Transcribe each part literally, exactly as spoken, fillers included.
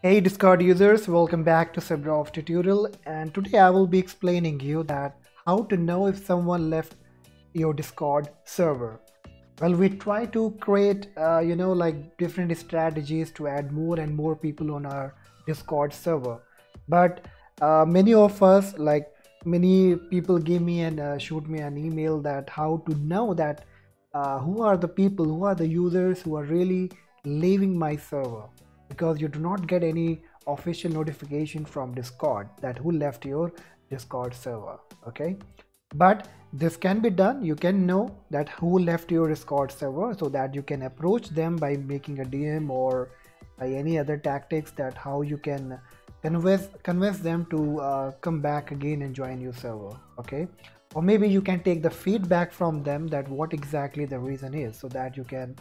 Hey Discord users, welcome back to SebRauf Tutorial, and today I will be explaining you that how to know if someone left your Discord server. Well, we try to create uh, you know like different strategies to add more and more people on our Discord server, but uh, many of us, like many people give me and uh, shoot me an email that how to know that uh, who are the people, who are the users who are really leaving my server, because you do not get any official notification from Discord that who left your Discord server. Okay, but this can be done. You can know that who left your Discord server, so that you can approach them by making a D M or by any other tactics, that how you can convince convince them to uh, come back again and join your server. Okay, or maybe you can take the feedback from them that what exactly the reason is, so that you can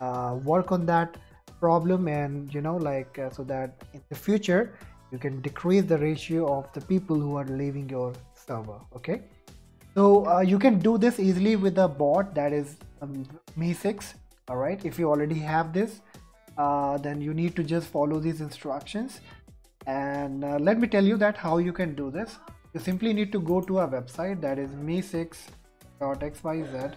uh, work on that problem, and you know like uh, so that in the future you can decrease the ratio of the people who are leaving your server. Okay, so uh, you can do this easily with a bot, that is um, M E E six. All right, if you already have this, uh, then you need to just follow these instructions, and uh, let me tell you that how you can do this. You simply need to go to our website, that is M E E six dot X Y Z.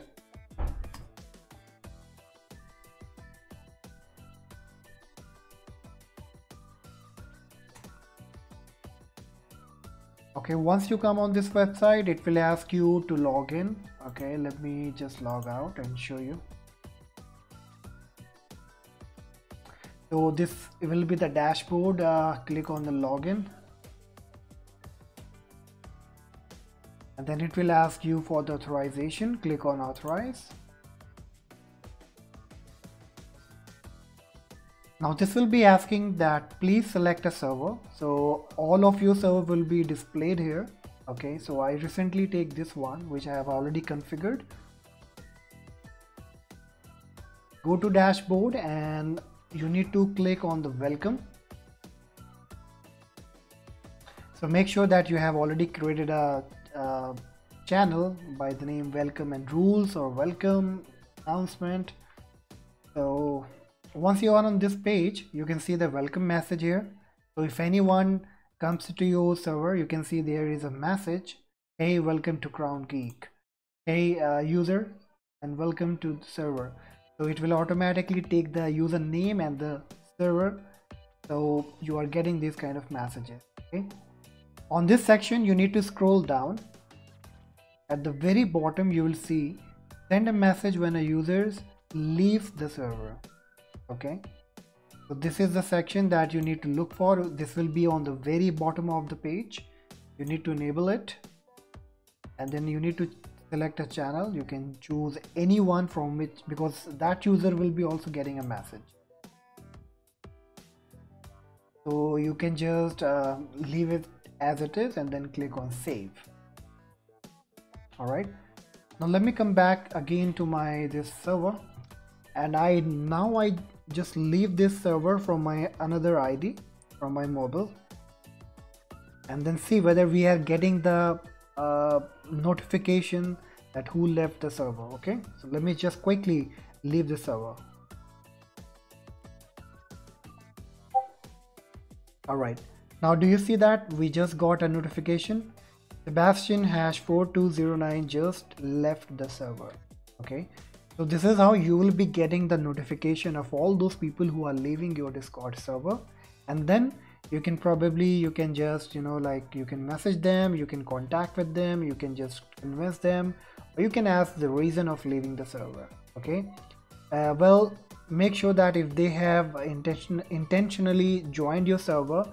Okay, once you come on this website, it will ask you to log in. Okay, let me just log out and show you. So this will be the dashboard. Uh, click on the login, and then it will ask you for the authorization. Click on authorize. Now this will be asking that please select a server, so all of your server will be displayed here. Okay, so I recently take this one which I have already configured. Go to dashboard and you need to click on the welcome. So make sure that you have already created a, a channel by the name welcome and rules or welcome announcement. So once you are on this page, you can see the welcome message here. So if anyone comes to your server, you can see there is a message, hey, welcome to Crown Geek, hey uh, user, and welcome to the server. So it will automatically take the username and the server, so you are getting these kind of messages. Okay, on this section you need to scroll down. At the very bottom you will see send a message when a user leaves the server. Okay, so this is the section that you need to look for. This will be on the very bottom of the page. You need to enable it, and then you need to select a channel. You can choose anyone from which, because that user will be also getting a message, so you can just uh, leave it as it is and then click on save. All right, now let me come back again to my this server, and I now I just leave this server from my another I D from my mobile, and then see whether we are getting the uh, notification that who left the server. Okay, so let me just quickly leave the server. All right, now do you see that we just got a notification, Sebastian hash four two zero nine just left the server. Okay, so this is how you will be getting the notification of all those people who are leaving your Discord server, and then you can probably you can just you know like you can message them, you can contact with them, you can just convince them, or you can ask the reason of leaving the server. Okay, uh, well, make sure that if they have intention intentionally joined your server,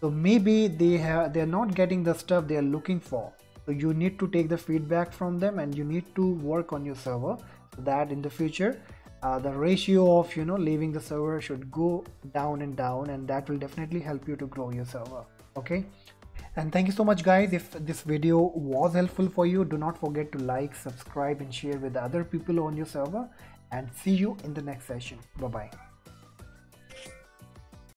so maybe they have they're not getting the stuff they are looking for, so you need to take the feedback from them, and you need to work on your server that in the future uh, the ratio of you know leaving the server should go down and down, and that will definitely help you to grow your server. Okay, and thank you so much guys. If this video was helpful for you, do not forget to like, subscribe, and share with other people on your server, and see you in the next session. Bye bye.